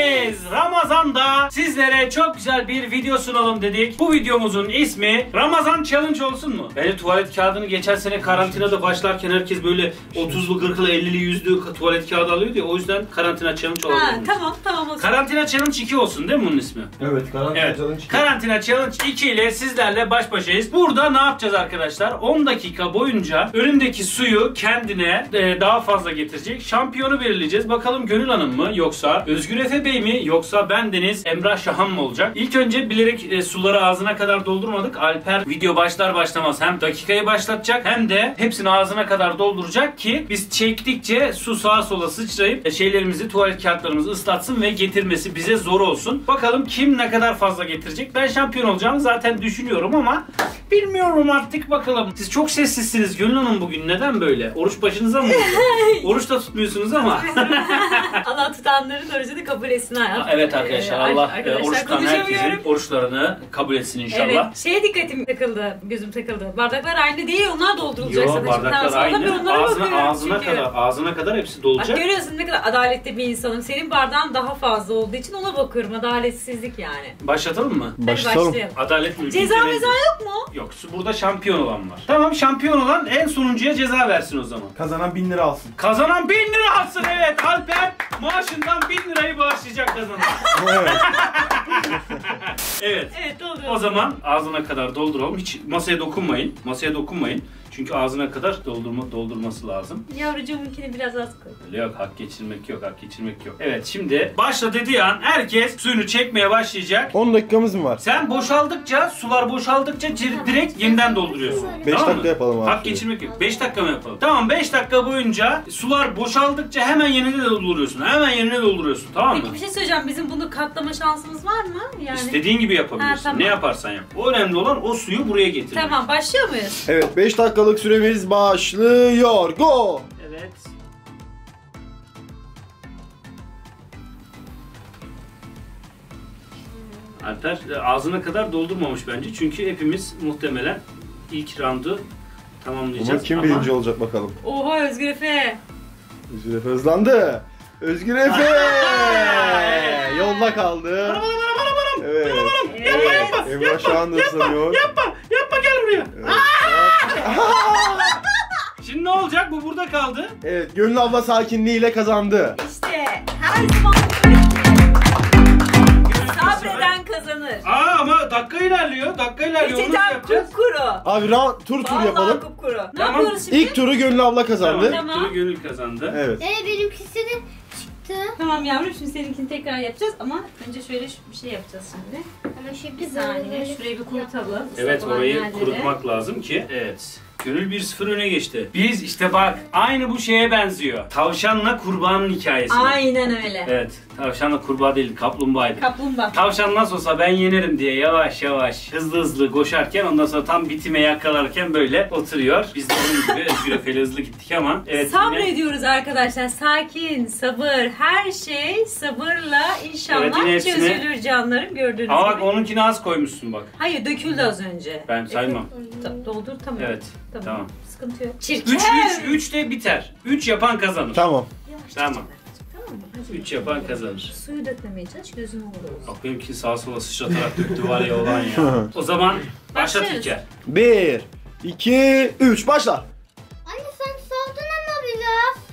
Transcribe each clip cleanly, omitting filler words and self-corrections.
geldiniz. Ramazan'da sizlere çok güzel bir video sunalım dedik. Bu videomuzun ismi Ramazan Challenge olsun mu? Beni tuvalet kağıdını geçen sene karantinada başlarken herkes böyle 30'lu, 40'lı, 50'li, 100'lü tuvalet kağıdı alıyordu ya. O yüzden Karantina Challenge olalım. Tamam olsun. Karantina Challenge 2 olsun değil mi bunun ismi? Evet, Karantina Challenge 2. Karantina Challenge 2 ile sizlerle baş başayız. Burada ne yapacağız arkadaşlar? 10 dakika boyunca önündeki suyu kendine daha fazla getirecek şampiyonu belirleyeceğiz. Bakalım Gönül Hanım mı yoksa Özgür Efe Bey mi yoksa bendeniz Emrah Şahan mı olacak? İlk önce bilerek suları ağzına kadar doldurmadık. Alper video başlar başlamaz hem dakikayı başlatacak hem de hepsini ağzına kadar dolduracak ki biz çektikçe su sağa sola sıçrayıp şeylerimizi, tuvalet kağıtlarımızı ıslatsın ve getirmesi bize zor olsun. Bakalım kim ne kadar fazla getirecek? Ben şampiyon olacağımı zaten düşünüyorum ama bilmiyorum artık, bakalım. Siz çok sessizsiniz Gönül Hanım bugün. Neden böyle? Oruç başınıza mı? Oruç da tutmuyorsunuz ama. Allah tutanların orucunu kabul etsin hayat. Evet arkadaşlar, Allah oruç tutan herkesin oruçlarını kabul etsin inşallah. Evet. Şeye dikkatim takıldı, gözüm takıldı. Bardaklar aynı değil, onlar doldurulacak. Yok, bardaklar aynı. Ağzına kadar hepsi dolacak. Bak, görüyorsun ne kadar adaletli bir insanım. Senin bardağın daha fazla olduğu için ona bakıyorum. Adaletsizlik yani. Başlatalım mı? Başlayalım. Adalet mi? Ceza meza yok mu? Yok. Burada şampiyon olan var. Tamam, şampiyon olan en sonuncuya ceza versin o zaman. Kazanan 1000 lira alsın. Kazanan 1000 lira alsın, evet. Alper maaşından 1000 lirayı bağışlayacak kazanan. Evet. Evet doğru. O zaman ağzına kadar dolduralım. Hiç masaya dokunmayın. Masaya dokunmayın. Çünkü ağzına kadar doldurması lazım. Yavrucuğumunkini biraz az koy. Öyle yok, hak geçirmek yok. Evet, şimdi başla dediği an herkes suyunu çekmeye başlayacak. 10 dakikamız mı var? Sen boşaldıkça, sular boşaldıkça direkt yeniden dolduruyorsun. 5 tamam dakika mı? Yapalım abi. Hak geçirmek yok. 5 dakika mı yapalım? Tamam, 5 dakika boyunca sular boşaldıkça hemen yeniden dolduruyorsun. Tamam mı? Peki bir şey söyleyeceğim. Bizim bunu katlama şansımız var mı? Yani... İstediğin gibi yapabilirsin. Tamam. Ne yaparsan yap. O önemli olan o suyu buraya getirmek. Tamam, başlıyor muyuz? Evet, 5 dakika süremiz başlıyor. Go! Evet. Alper ağzına kadar doldurmamış bence. Çünkü hepimiz muhtemelen ilk roundu tamamlayacağız. Ama kim birinci olacak bakalım. Oha, Özgür Efe. Özgür Efe hızlandı. Özgür Efe! Yolda kaldı. Evet. Yapma. Emrah Şahan da hızlanıyor. Yapma gel buraya. Evet. Şimdi ne olacak? Bu burada kaldı. Evet, Gönül abla sakinliğiyle kazandı. İşte her zaman sabreden kazanır. Ama dakika ilerliyor. Geçeceğim kupkuru. Abi tur yapalım. Kupkuru. Ne yapıyoruz şimdi? İlk turu Gönül abla kazandı. Tamam. İlk turu Gönül kazandı. Evet. Benimkisi de çıktı. Tamam yavrum, şimdi seninkini tekrar yapacağız ama önce şöyle bir şey yapacağız şimdi. Bir saniye, şurayı bir kurutalım. Evet, orayı kurutmak lazım ki. Evet. Gönül 1-0 öne geçti. Biz işte bak, aynı bu şeye benziyor. Tavşanla kurbanın hikayesi. Aynen öyle. Evet. Tavşanla kurbağa değil, kaplumbağaydı. Kaplumbağa. Tavşan nasıl olsa ben yenerim diye yavaş yavaş, hızlı koşarken, ondan sonra tam bitime yakalarken böyle oturuyor. Biz de onun gibi Özgür Efe'yle hızlı gittik ama. Evet, sabrediyoruz arkadaşlar. Sakin, sabır. Her şey sabırla inşallah çözülür canlarım, gördüğünüz gibi. Ama onunkini az koymuşsun bak. Hayır, döküldü az önce. Ben saymam. Doldur tamam. Evet. Tamam. Sıkıntı yok. Çirkin. 3 de biter. 3 yapan kazanır. Tamam. Tamam. 3 yapan kazanır. Suyu dökmemeye çalış, gözün olur. Bak benimki sağa sola sıçratarak döktü var ya, olan ya. O zaman başlat İlker. 1, 2, 3 başla. Anne sen soğudun ama biraz.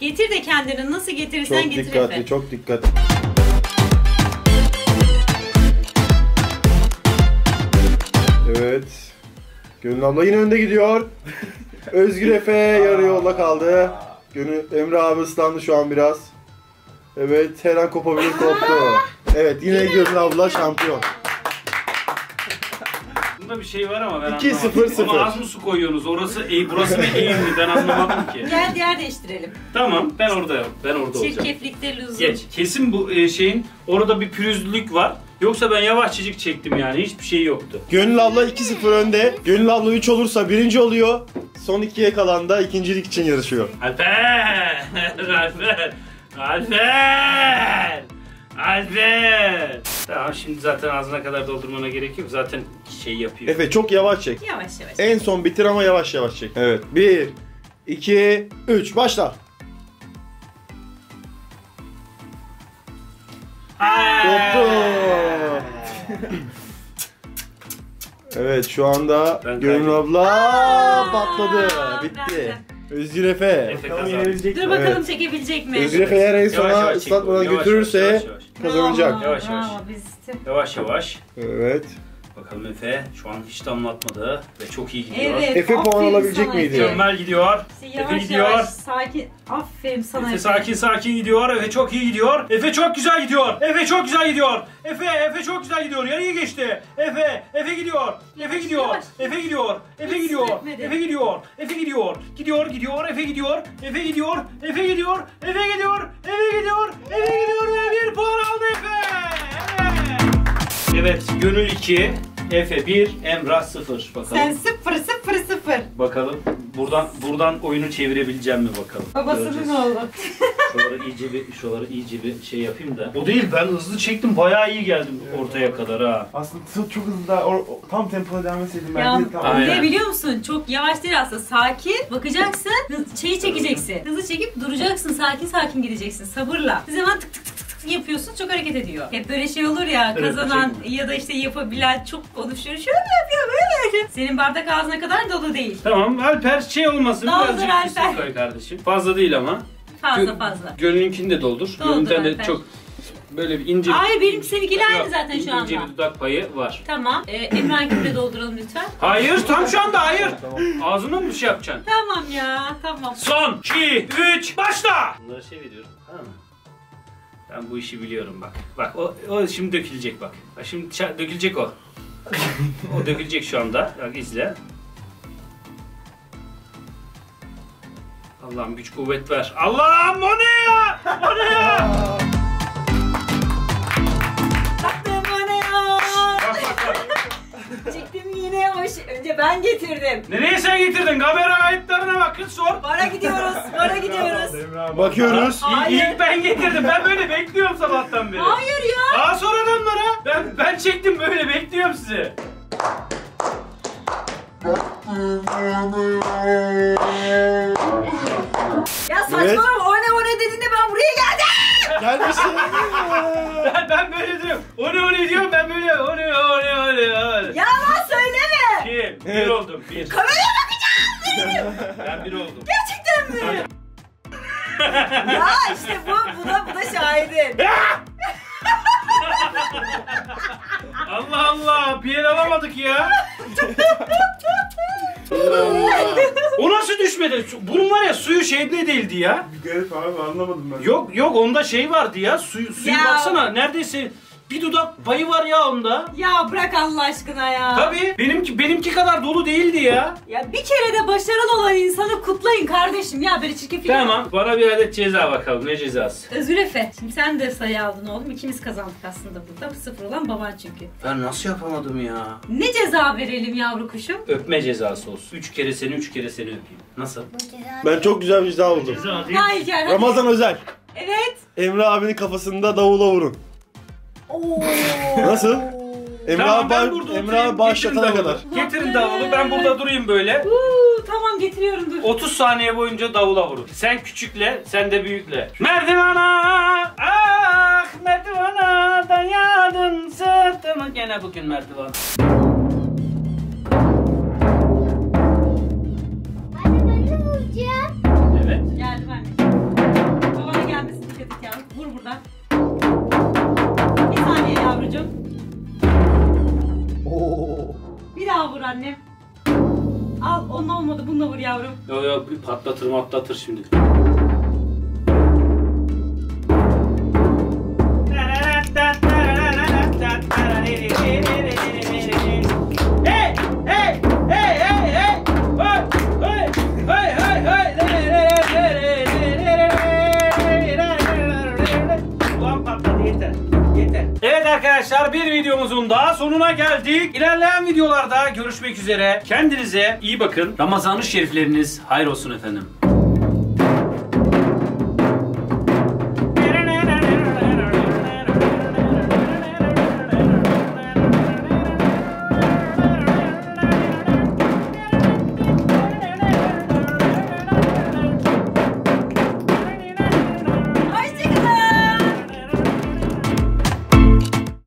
Getir de kendini, nasıl getirirsen getir. Çok dikkatli, çok dikkatli. Evet. Gönül abla yine önde gidiyor. Özgür Efe yarı yolda kaldı. Emre abi ıslandı şu an biraz. Evet, her an kopabilir, koptu. Evet, yine Gönül abla şampiyon. Bunda bir şey var ama ben 2-0-0. Ama az mı su koyuyorsunuz? Orası burası mı eğim mi? Ben anlamadım ki. Gel diğer değiştirelim. Tamam, ben orada olacağım. Çirkeflikte lüzum. Geç. Kesin bu şeyin orada bir pürüzlülük var. Yoksa ben yavaşçıcık çektim yani, hiçbir şey yoktu. Gönül abla 2-0 önde. Gönül abla 3 olursa birinci oluyor. Son 2'ye kalan da ikincilik için yarışıyor. Alper! Tamam, şimdi zaten ağzına kadar doldurmana gerek yok. Zaten şey yapıyor. Efe çok yavaş çek. Yavaş. En son bitir ama yavaş çek. Evet. 1, 2, 3 başla. Evet şu anda Gönül abla patladı. Bitti. Özgür Efe. Dur bakalım çekebilecek mi? Özgür Efe eğer en sona ıslatmadan götürürse kazanacak. Yavaş yavaş. Evet. Bakalım Efe şu an hiç damlatmadı ve çok iyi gidiyor. Evet, Efe puan alabilecek miydi? Mükemmel gidiyor. Efe gidiyor. Yavaş, sakin. Aferin sana Efe. Sakin sakin gidiyor. Efe çok iyi gidiyor. Efe çok güzel gidiyor. Efe çok güzel gidiyor. Efe çok güzel gidiyor. Yarıya geçti. Efe gidiyor. Efe gidiyor. Efe gidiyor. Efe gidiyor. Efe gidiyor. Efe gidiyor. Gidiyor gidiyor. Efe gidiyor. Efe gidiyor. Efe gidiyor. Efe gidiyor. Efe gidiyor. Efe gidiyor ve bir puan aldı Efe. Evet, Gönül 2, Efe 1, Emrah 0. Bakalım. Sen 0-0-0. Bakalım buradan oyunu çevirebileceğim mi bakalım. Babasının oğlu. Şuraları iyice bir şey yapayım da. O değil, ben hızlı çektim, bayağı iyi geldim ortaya kadar ha. Aslında çok hızlı da tam tempoda devam etseydim ben. Ne biliyor musun? Çok yavaş değil aslında. Sakin bakacaksın, şeyi çekeceksin. Hızlı çekip duracaksın, sakin sakin gideceksin sabırla. Siz hemen tık tık tık yapıyorsun, çok hareket ediyor. Hep böyle şey olur ya, kazanan ya da işte yapabilen çok konuşuyor. Şöyle yapıyor, böyle yapıyor. Senin bardak ağzına kadar dolu değil. Tamam, Alper şey olmasın. Doldur Alper. Koy kardeşim. Fazla değil ama. Fazla. Gönlünkini de doldur. Gönlünden de çok böyle bir ince. Hayır, benim seninkiler aynı zaten şu anda. İnce bir dudak payı var. Tamam. Emrah'ınkini de dolduralım lütfen. Hayır, tam şu anda hayır. Ağzına mı bir şey yapacaksın? Tamam ya, tamam. Son 2, 3, başla! Bunları şey veriyorum, tamam mı? Ben bu işi biliyorum bak. Bak o şimdi dökülecek bak. Bak şimdi dökülecek o. O dökülecek şu anda. Bak izle. Allah'ım güç kuvvet ver. Allah'ım o ne ya? O ne ya? Baktım o ne ya? Çektim yine hoş. Önce ben getirdim. Nereye sen getirdin? Kamera kayıtlarına bak kız sor. Bara gidiyoruz. Bakıyoruz. İlk ben getirdim. Ben böyle bekliyorum sabahtan beri. Hayır ya. Daha sor adamlara. Ben çektim böyle bekliyorum sizi. Ya saçmalama evet. O ne dediğinde ben buraya geldim. Gelmişsin. Ben böyle diyorum. O ne diyorum ben böyle. O ne. Ya lan söyleme. Bir oldum. Bir. Kameraya bakacağım. Ben bir oldum. Gerçekten mi? Ya işte bu da şahidin. Allah Allah. Bir el alamadık ya. O nasıl düşmedi? Bunun var ya suyu şeyde değildi ya. Garip abi anlamadım ben. Yok onda şey vardı ya. Suyu ya. Baksana neredeyse bir dudak payı var ya onda. Ya bırak Allah aşkına ya. Tabii benimki kadar dolu değildi ya. Ya bir kere de başarılı olan insanı kutlayın kardeşim ya böyle çirkin film. Tamam bana bir adet ceza bakalım ne cezası? Özgür Efe şimdi sen de sayı aldın oğlum ikimiz kazandık aslında burada 0 olan baban çünkü. Ben nasıl yapamadım ya? Ne ceza verelim yavru kuşum? Öpme cezası olsun. 3 kere seni öpeyim. Nasıl? Ben çok güzel bir ceza buldum. Ramazan özel. Evet. Emrah abinin kafasında davula vurun. Nasıl? Emrah başlatana kadar. Getirin davulu ben burada durayım böyle. Tamam getiriyorum dur. 30 saniye boyunca davula vurun. Sen küçükle, sen de büyükle. Merdivana, ah merdivana dayadın sırtıma. Gene bugün merdivan. Anne ben de vuracağım. Evet. Geldim anne. Babana gelmesin dikkat yavrum. Vur buradan. Yavrucuğum. Oo. Bir daha vur annem. Al onunla olmadı bununla vur yavrum. Yok bir patlatır şimdi. Evet arkadaşlar bir videomuzun daha sonuna geldik. İlerleyen videolarda görüşmek üzere. Kendinize iyi bakın. Ramazan-ı şerifleriniz hayır olsun efendim.